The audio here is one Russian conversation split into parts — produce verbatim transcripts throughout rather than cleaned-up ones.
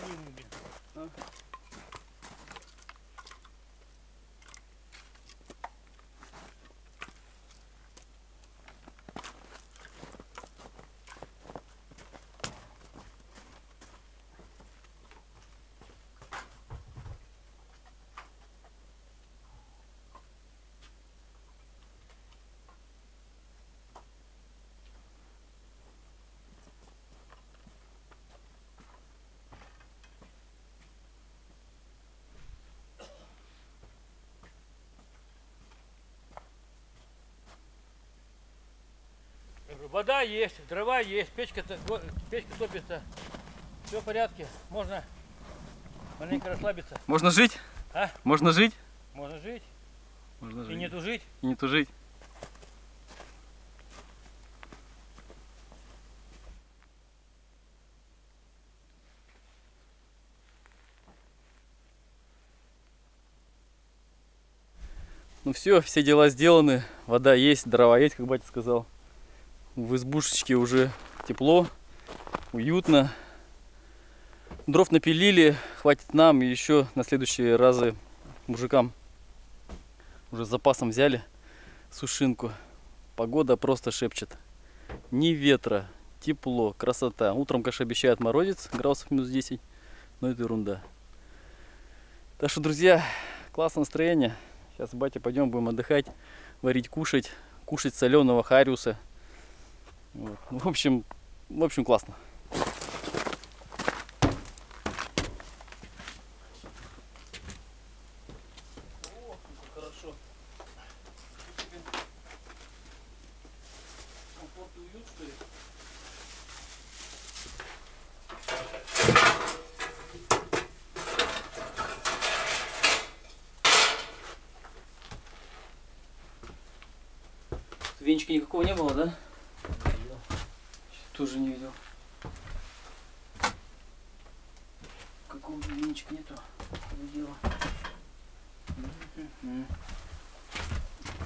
Галинуги. А? Вода есть, дрова есть, печка, печка топится, все в порядке, можно маленько расслабиться. Можно жить? А? Можно жить? Можно жить. Можно жить. И не тужить? И не тужить. Ну все, все дела сделаны, вода есть, дрова есть, как батя сказал. В избушечке уже тепло, уютно. Дров напилили, хватит нам и еще на следующие разы мужикам. Уже с запасом взяли сушинку. Погода просто шепчет. Ни ветра, тепло, красота. Утром, конечно, обещают морозец, градусов минус десять, но это ерунда. Так что, друзья, классное настроение. Сейчас с батей пойдем, будем отдыхать, варить, кушать. Кушать соленого хариуса. Вот. В общем, в общем, классно. О, хорошо. Комфорт и уют, что ли? Венчика никакого не было, да? Тоже не видел. Какого-то венчик нету. Дело.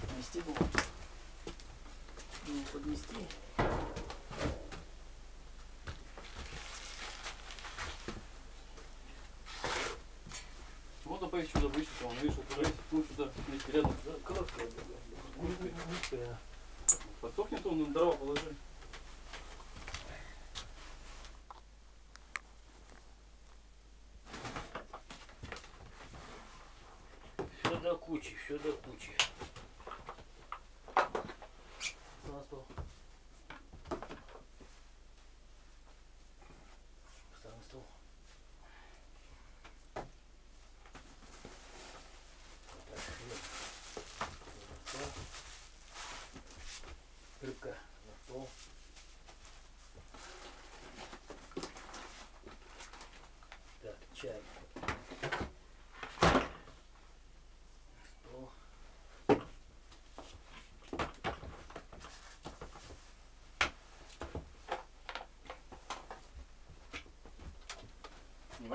Поднести его. Поднести. Вот он поищу, забычился. Он вышел курить. Ну сюда рядом. Короткая. Подсохнет он, на дрова положи. До кучи, все до кучи. На стол. Встань на стол. Рыбка на стол. Так, чай.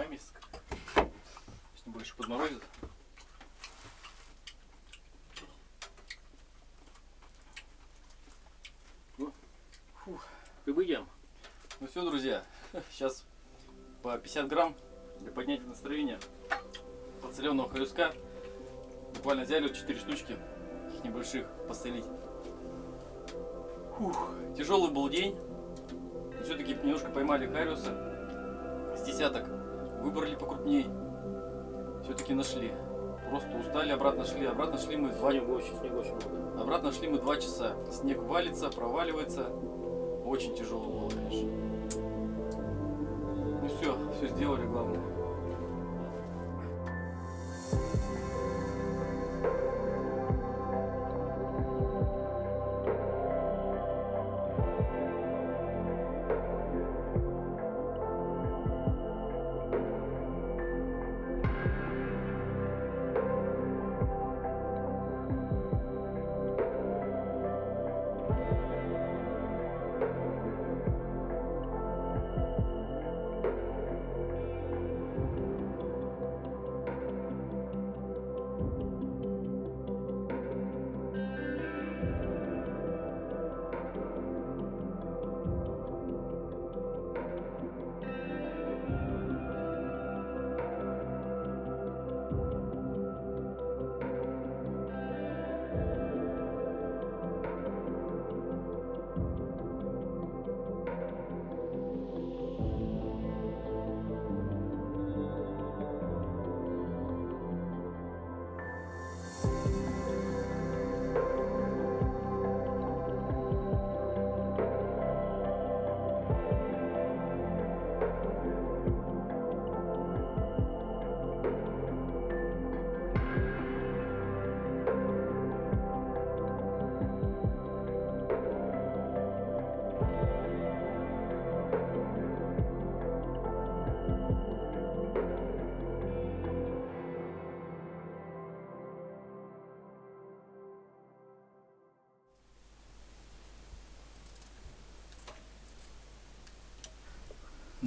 Мисок. Если больше подморозит. Фух, прибыли. Ну все, друзья, сейчас по пятьдесят грамм для поднятия настроения подсоленного хариуска. Буквально взяли вот четыре штучки, их небольших, посолить. Фух, тяжелый был день, но все-таки немножко поймали хариуса с десяток. Выбрали покрупней, все-таки нашли. Просто устали, обратно шли, обратно шли мы два часа. Обратно шли мы два часа. Снег валится, проваливается. Очень тяжело было, конечно. Ну все, все сделали, главное.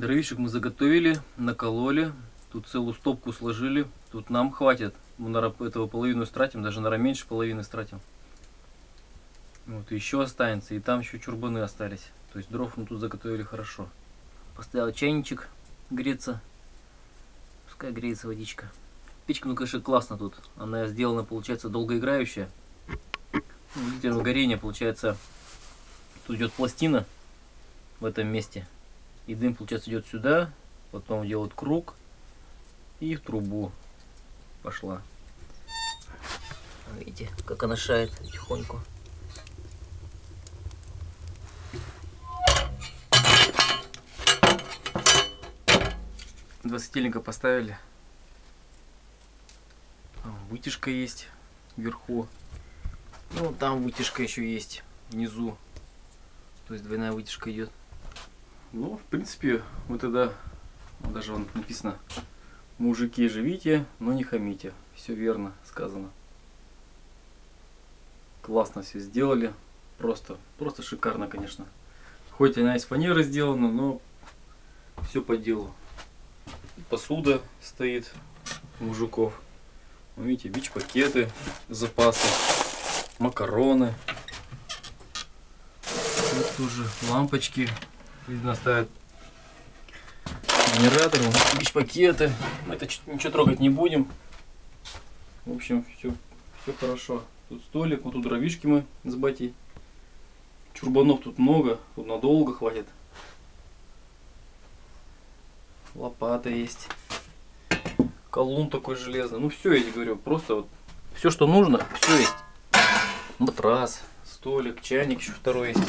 Дровишек мы заготовили, накололи, тут целую стопку сложили, тут нам хватит. Мы на этого половину стратим, даже на меньше половины стратим. Вот, еще останется, и там еще чурбаны остались. То есть дров мы тут заготовили хорошо. Поставил чайничек греться, пускай греется водичка. Печка, ну, конечно, классно тут. Она сделана, получается, долгоиграющая. Видите, горение, получается, тут идет пластина в этом месте. И дым, получается, идет сюда, потом делают круг и в трубу пошла. Видите, как она шает потихоньку. Два светильника поставили. Вытяжка есть вверху. Ну, там вытяжка еще есть внизу. То есть двойная вытяжка идет. Ну, в принципе, мы тогда, даже вон написано, мужики, живите, но не хамите. Все верно сказано. Классно все сделали. Просто, просто шикарно, конечно. Хоть она из фанеры сделана, но все по делу. Посуда стоит у мужиков. Вы видите, бич-пакеты, запасы, макароны. Тут тоже лампочки. Видно, ставят генератор, бич-пакеты. Мы это ничего трогать не будем. В общем, все, все хорошо. Тут столик, вот тут дровишки мы с батей. Чурбанов тут много, тут надолго хватит. Лопата есть. Колун такой железный. Ну все есть, говорю, просто вот все, что нужно, все есть. Матрас, столик, чайник еще второй есть.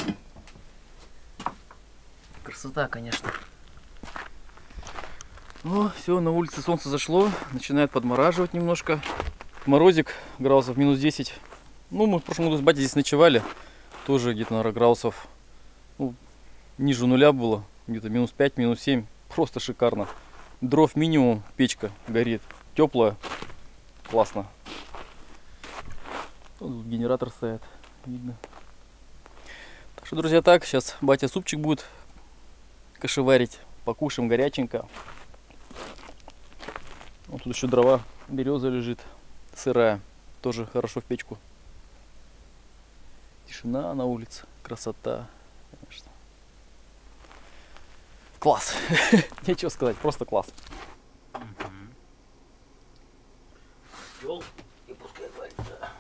Красота, конечно. Ну, все, на улице солнце зашло, начинает подмораживать немножко. Морозик градусов минус десять. Ну, мы в прошлом году с батей здесь ночевали. Тоже где-то, наверное, градусов, ну, ниже нуля было. Где-то минус пять, минус семь. Просто шикарно. Дров минимум, печка горит, теплая, классно. Тут генератор стоит, видно. Так что, друзья, так, сейчас батя супчик будет кашеварить, покушаем горяченько. Вот тут еще дрова, береза лежит, сырая, тоже хорошо в печку. Тишина на улице, красота, конечно. Класс. Нечего сказать, просто класс. Угу. И пускай варится.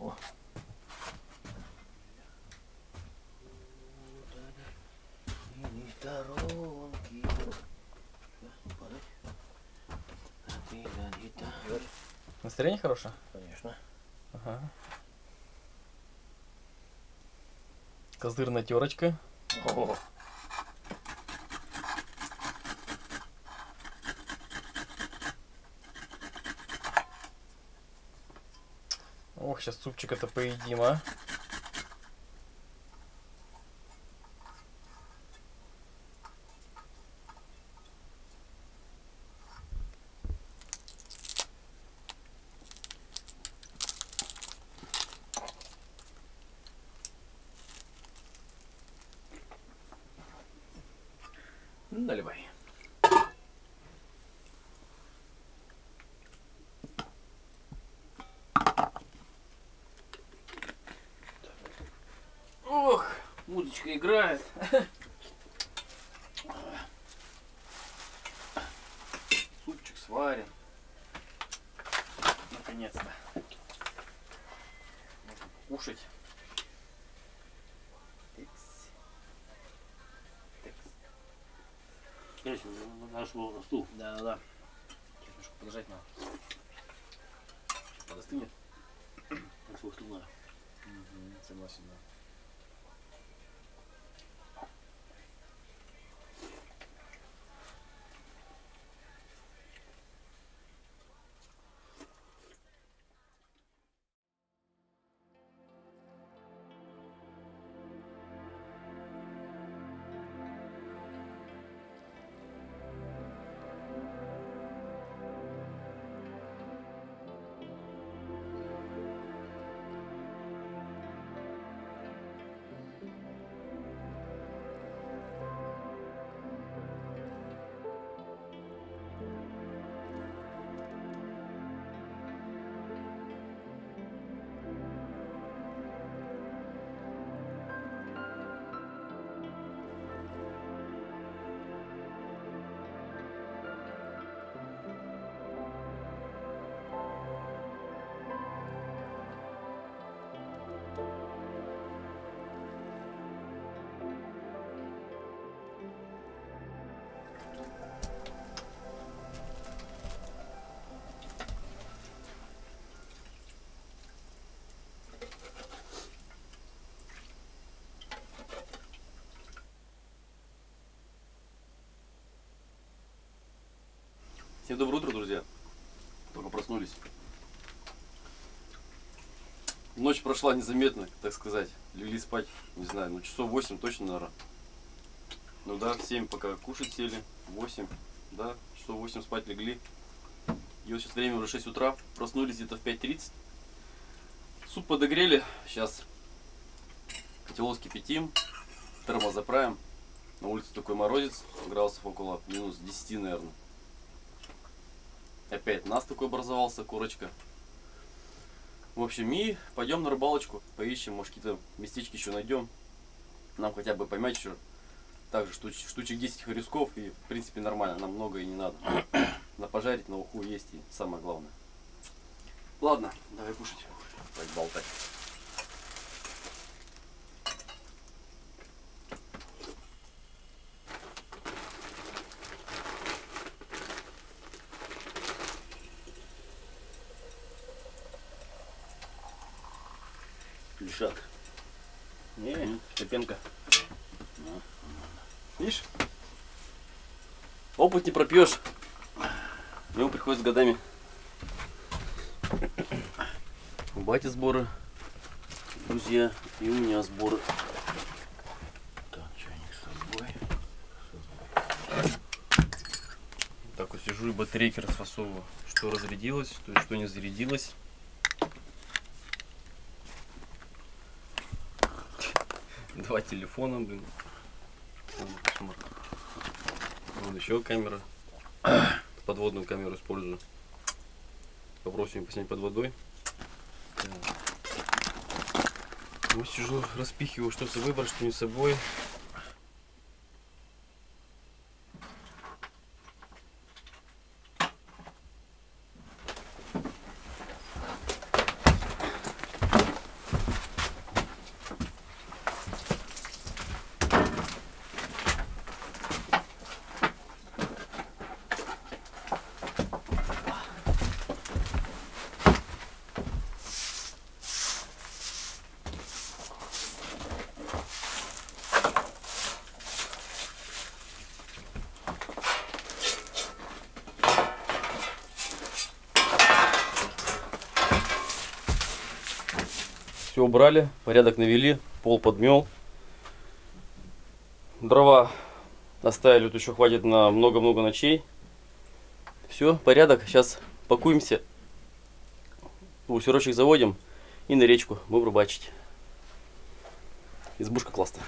О. И сторонки. Настроение хорошее? Конечно. Ага. Козырная терочка. О-о-о. Ох, сейчас супчик это поедим, а? Наливай. Ох, музычка играет. Супчик сварен. Наконец-то. Можно покушать. Нашло на стул. Да, да, да. Немножко подождать надо. Сейчас подостынет. Нашло стул надо. Угу, согласен, да. Всем доброе утро, друзья. Только проснулись. Ночь прошла незаметно, так сказать. Легли спать, не знаю, ну часов восемь точно, наверное. Ну да, семь пока кушать сели, восемь, да, часов восемь спать легли. И вот сейчас время уже шесть утра, проснулись где-то в пять тридцать. Суп подогрели, сейчас котелок скипятим, термо заправим. На улице такой морозец, градусов около минус десяти, наверное. Опять нас такой образовался, корочка. В общем, и пойдем на рыбалочку, поищем, может, какие-то местечки еще найдем. Нам хотя бы поймать еще также штуч, штучек десять хариусков, и в принципе нормально, нам много и не надо. На пожарить, на уху есть, и самое главное. Ладно, давай кушать, давай болтать. Лишак. Не, mm-hmm. Топенко. Mm-hmm. Видишь? Опыт не пропьешь. Ему приходит с годами. У бати сборы, друзья, и у меня сборы. Так, чайник с собой. Вот так вот сижу и батарейки расфасовываю. Что разрядилось, что, что не зарядилось. Два телефона, блин. Вот еще камера. Подводную камеру использую. Попросим поснять под водой. Ну, тяжело распихиваю, что с собой брать, что не с собой. Убрали, порядок навели, пол подмел, дрова оставили, тут еще хватит на много-много ночей. Все, порядок, сейчас пакуемся, усерочек заводим и на речку будем рыбачить. Избушка классная.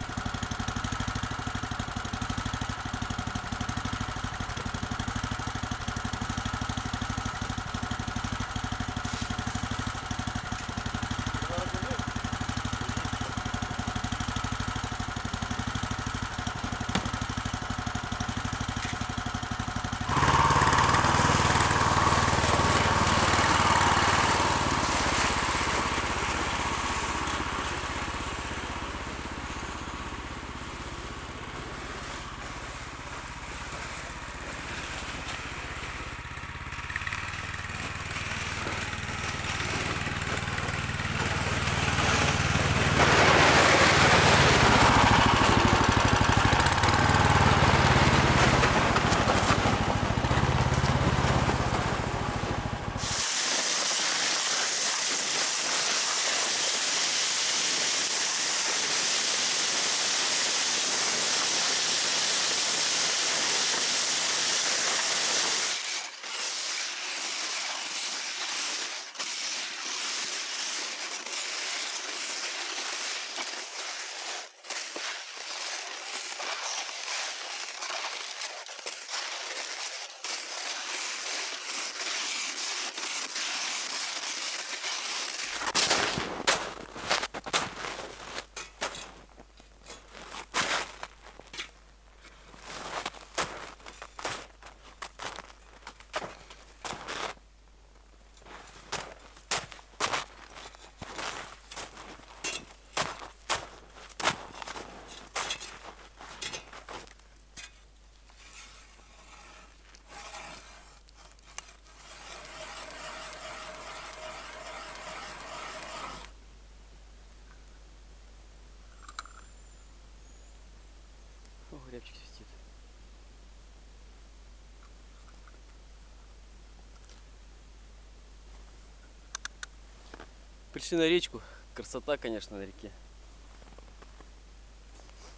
Пришли на речку. Красота, конечно, на реке.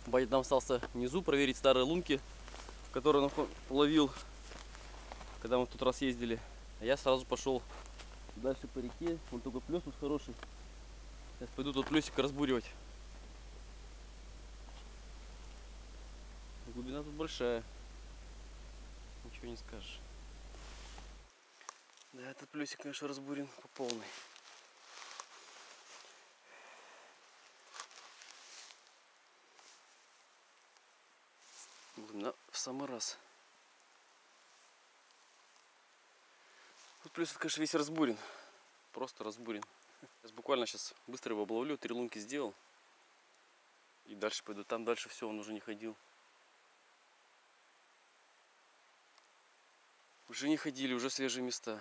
Батя там остался внизу проверить старые лунки, которые он ловил, когда мы в тот раз ездили. А я сразу пошел дальше по реке. Вон только плес тут хороший. Сейчас пойду тут плесик разбуривать. Глубина тут большая. Ничего не скажешь. Да, этот плюсик, конечно, разбурен по полной. Глубина в самый раз. Тут плюс, конечно, весь разбурен. Просто разбурен. Сейчас буквально сейчас быстро его обловлю, три лунки сделал. И дальше пойду. Там дальше все, он уже не ходил. Уже не ходили, уже свежие места.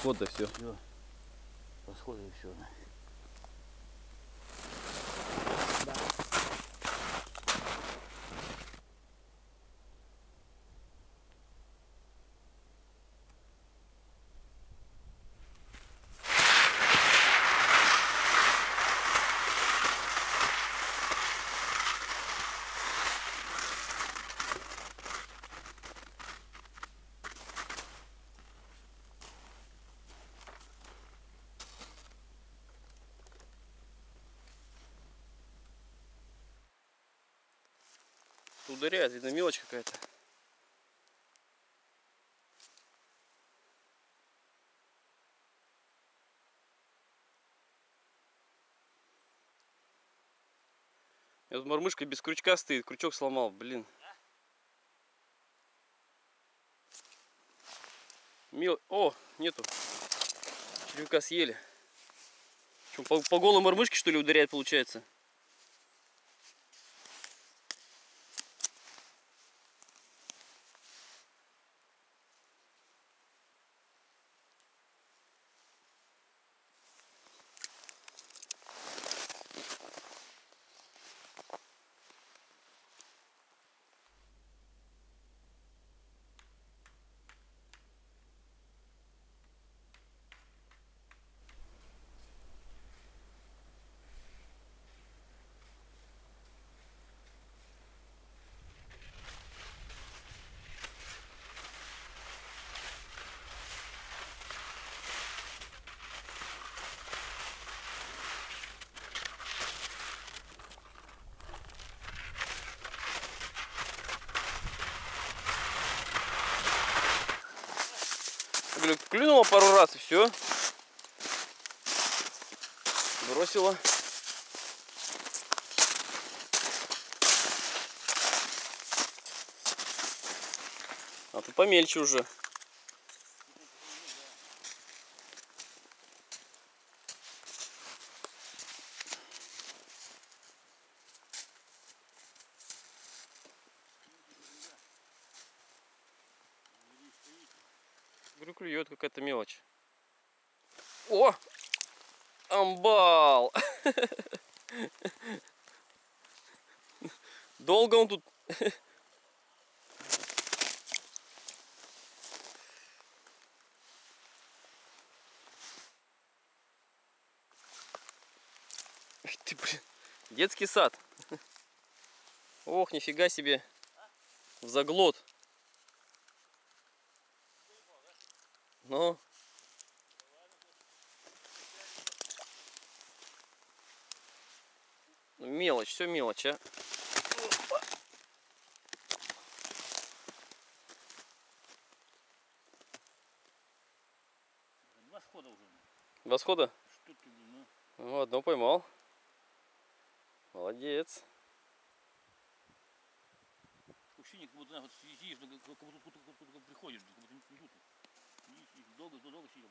Подходы все. все. Подходы и все. Да. Ударяет, видно, мелочь какая-то. У меня тут мормышка без крючка стоит, крючок сломал, блин. Мел... О, нету. Червяка съели. Что, по, по голой мормышке, что ли, ударяет, получается? Клюнула пару раз и все. Бросила. А тут помельче уже. Клюет какая-то мелочь. О! Амбал! Долго он тут. Ты, блин, детский сад. Ох, нифига себе. В заглот. Ну, мелочь, все мелочь, а. Два схода уже. Два схода? Что ты, ну? Ну, одно поймал. Молодец. Ощущение, как будто вот сидишь, как будто тут приходишь, как будто не тут. Долго-долго сидел.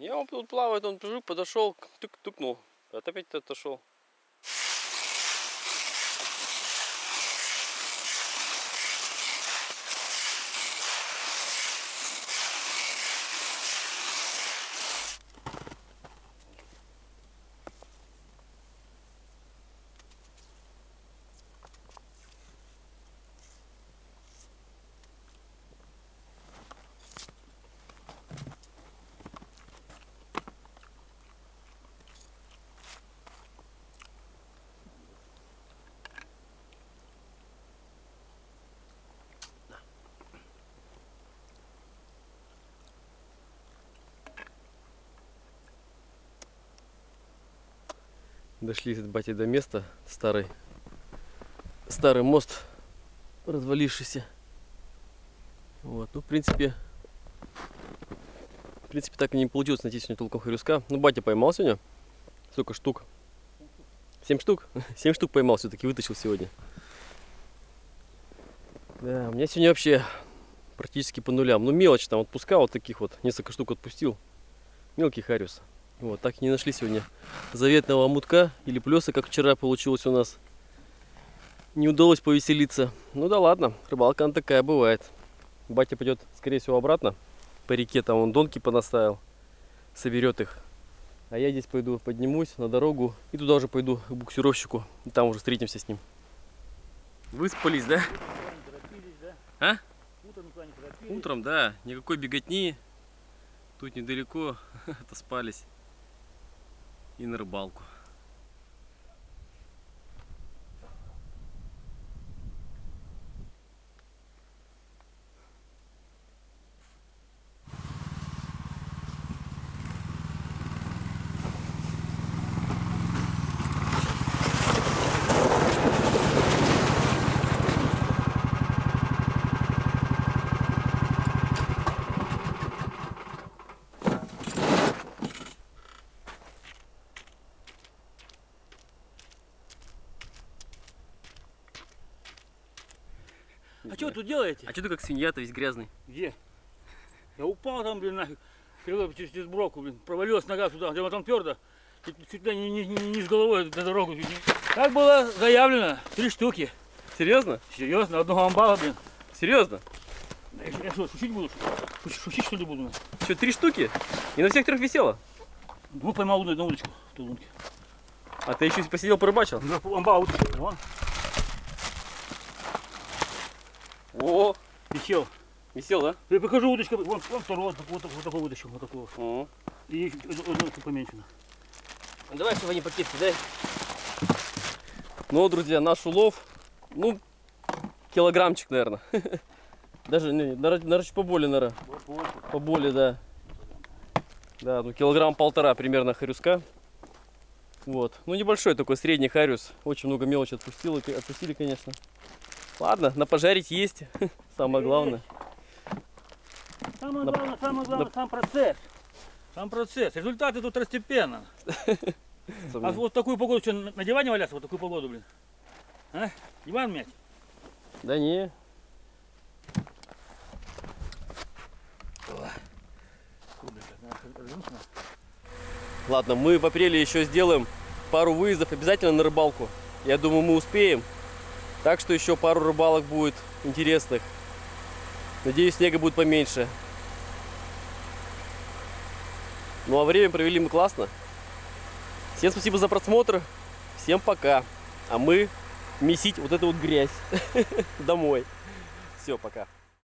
Не, он тут плавает, он прыжок подошел, тык-тыкнул, а опять отошел. Дошли, бати, до места. Старый, старый мост, развалившийся. Вот, ну, в принципе, в принципе, так и не получилось найти сегодня толком хариуска. Ну, батя поймал сегодня. Сколько штук? Семь штук? Семь штук поймал, все-таки вытащил сегодня. Да, у меня сегодня вообще практически по нулям. Ну, мелочь там отпускал, вот таких вот, несколько штук отпустил. Мелкий хариус. Вот, так и не нашли сегодня заветного омутка или плеса, как вчера получилось у нас. Не удалось повеселиться. Ну да ладно, рыбалка она такая бывает. Батя пойдет, скорее всего, обратно. По реке там он донки понаставил, соберет их. А я здесь пойду, поднимусь на дорогу и туда уже пойду к буксировщику. И там уже встретимся с ним. Выспались, да? А? Утром, Утром, да. Никакой беготни. Тут недалеко. Отоспались. И на рыбалку. А что тут делаете? А что ты как свинья-то весь грязный? Где? Я упал там, блин, нафиг. Перелоп через броку, блин. Провалилась нога сюда, где там твердо. Чуть, чуть не, не, не, не с головой на дорогу. Так было заявлено. Три штуки. Серьезно? Серьезно, одного амбала, блин. Серьезно? Да я что, шучить буду? Шучить что ли буду? Что, три штуки? И на всех трех висело? Ну, поймал одну удочку в той лунке. А ты еще посидел, порыбачил? Ну, амбала удочка, вон. О, висел. Висел, да? Я покажу удочку. Вон, вон второй, вот, вот, вот такой удочку, вот такого. О. И одну поменьше. Давай, чтобы они пакетки, дай. Ну, друзья, наш улов, ну, килограммчик, наверное. Даже, не, наверное, чуть поболее, наверное. Поболее, да. Да, ну, килограмм полтора примерно хариуска. Вот. Ну, небольшой такой, средний хариус. Очень много мелочи отпустили, отпустили, конечно. Ладно, на пожарить есть, самое главное. Самое главное, самое главное, сам процесс. Сам процесс. Результаты тут второстепенно. А вот такую погоду, что, на диване валяться, вот такую погоду, блин? А? Диван мять? Да не. Ладно, мы в апреле еще сделаем пару выездов обязательно на рыбалку. Я думаю, мы успеем. Так что еще пару рыбалок будет интересных. Надеюсь, снега будет поменьше. Ну а время провели мы классно. Всем спасибо за просмотр. Всем пока. А мы месить вот эту вот грязь домой. Все, пока.